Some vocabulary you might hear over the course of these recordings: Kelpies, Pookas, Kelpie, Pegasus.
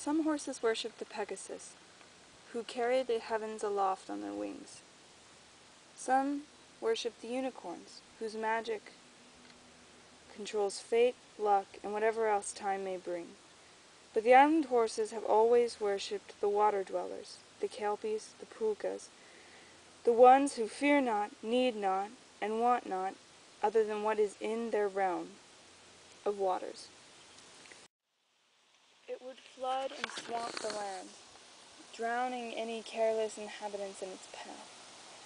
Some horses worshipped the Pegasus, who carried the heavens aloft on their wings. Some worshipped the unicorns, whose magic controls fate, luck, and whatever else time may bring. But the island horses have always worshipped the water dwellers, the Kelpies, the Pookas, the ones who fear not, need not, and want not, other than what is in their realm of waters. It would flood and swamp the land, drowning any careless inhabitants in its path.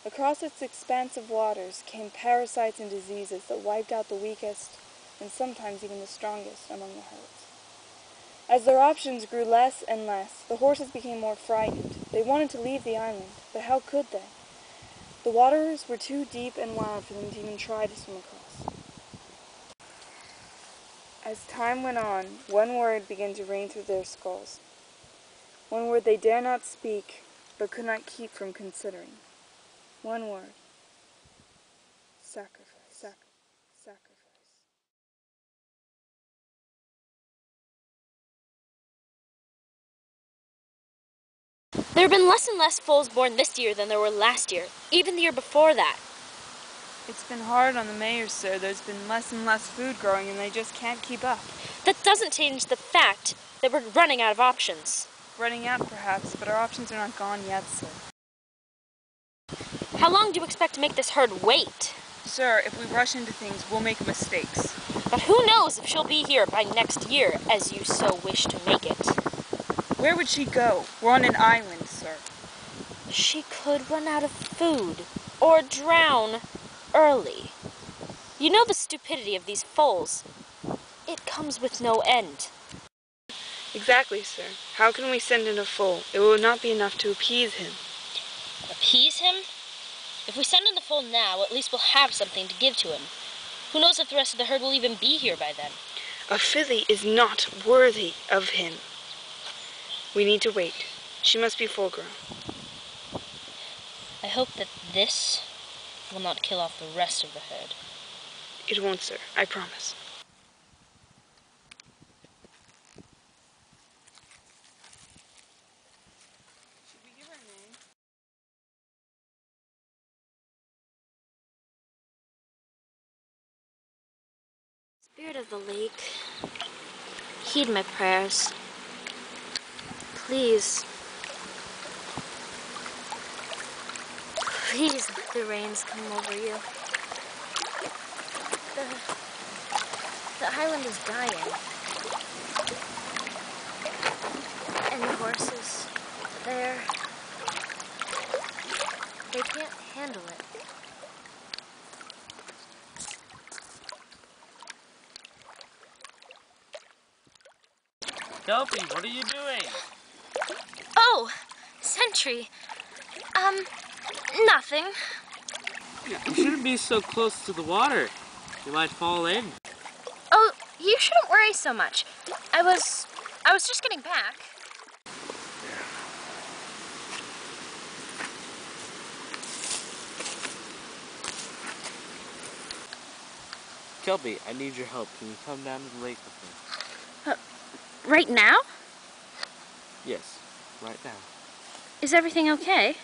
Across its expanse of waters came parasites and diseases that wiped out the weakest and sometimes even the strongest among the herds. As their options grew less and less, the horses became more frightened. They wanted to leave the island, but how could they? The waters were too deep and wild for them to even try to swim across. As time went on, one word began to ring through their skulls. One word they dare not speak, but could not keep from considering. One word. Sacrifice. Sacrifice. There have been less and less foals born this year than there were last year, even the year before that. It's been hard on the mayors, sir. There's been less and less food growing, and they just can't keep up. That doesn't change the fact that we're running out of options. Running out, perhaps, but our options are not gone yet, sir. How long do you expect to make this herd wait? Sir, if we rush into things, we'll make mistakes. But who knows if she'll be here by next year, as you so wish to make it. Where would she go? We're on an island, sir. She could run out of food, or drown early. You know the stupidity of these foals. It comes with no end. Exactly, sir. How can we send in a foal? It will not be enough to appease him. Appease him? If we send in the foal now, at least we'll have something to give to him. Who knows if the rest of the herd will even be here by then? A filly is not worthy of him. We need to wait. She must be full grown. I hope that this will not kill off the rest of the herd. It won't, sir. I promise. Spirit of the lake, heed my prayers. Please let the rains come over you. The island is dying. And the horses, they can't handle it. Kelpie, what are you doing? Oh, Sentry. Nothing. You shouldn't be so close to the water. You might fall in. Oh, you shouldn't worry so much. I was just getting back. Kelpie, I need your help. Can you come down to the lake with me? Right now? Yes. Right now. Is everything okay?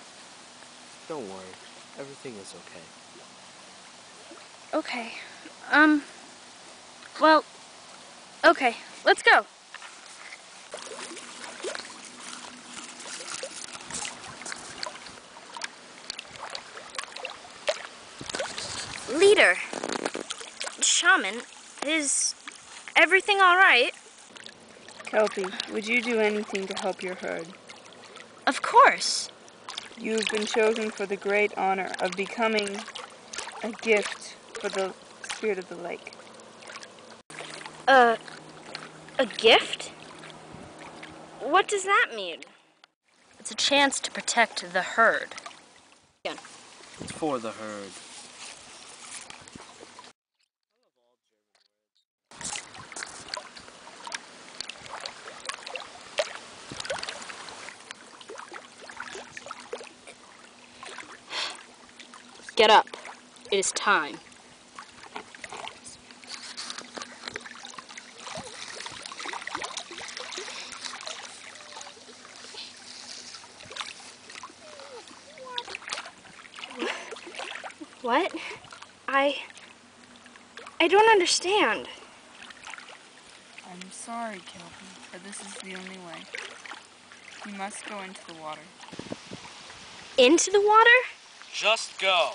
Don't worry. Everything is okay. Okay. Well, okay. Let's go. Leader, Shaman, is everything all right? Kelpie, would you do anything to help your herd? Of course. You have been chosen for the great honor of becoming a gift for the spirit of the lake. A gift? What does that mean? It's a chance to protect the herd. Yeah. It's for the herd. Get up. It is time. What? I don't understand. I'm sorry, Kelpie, but this is the only way. You must go into the water. Into the water? Just go.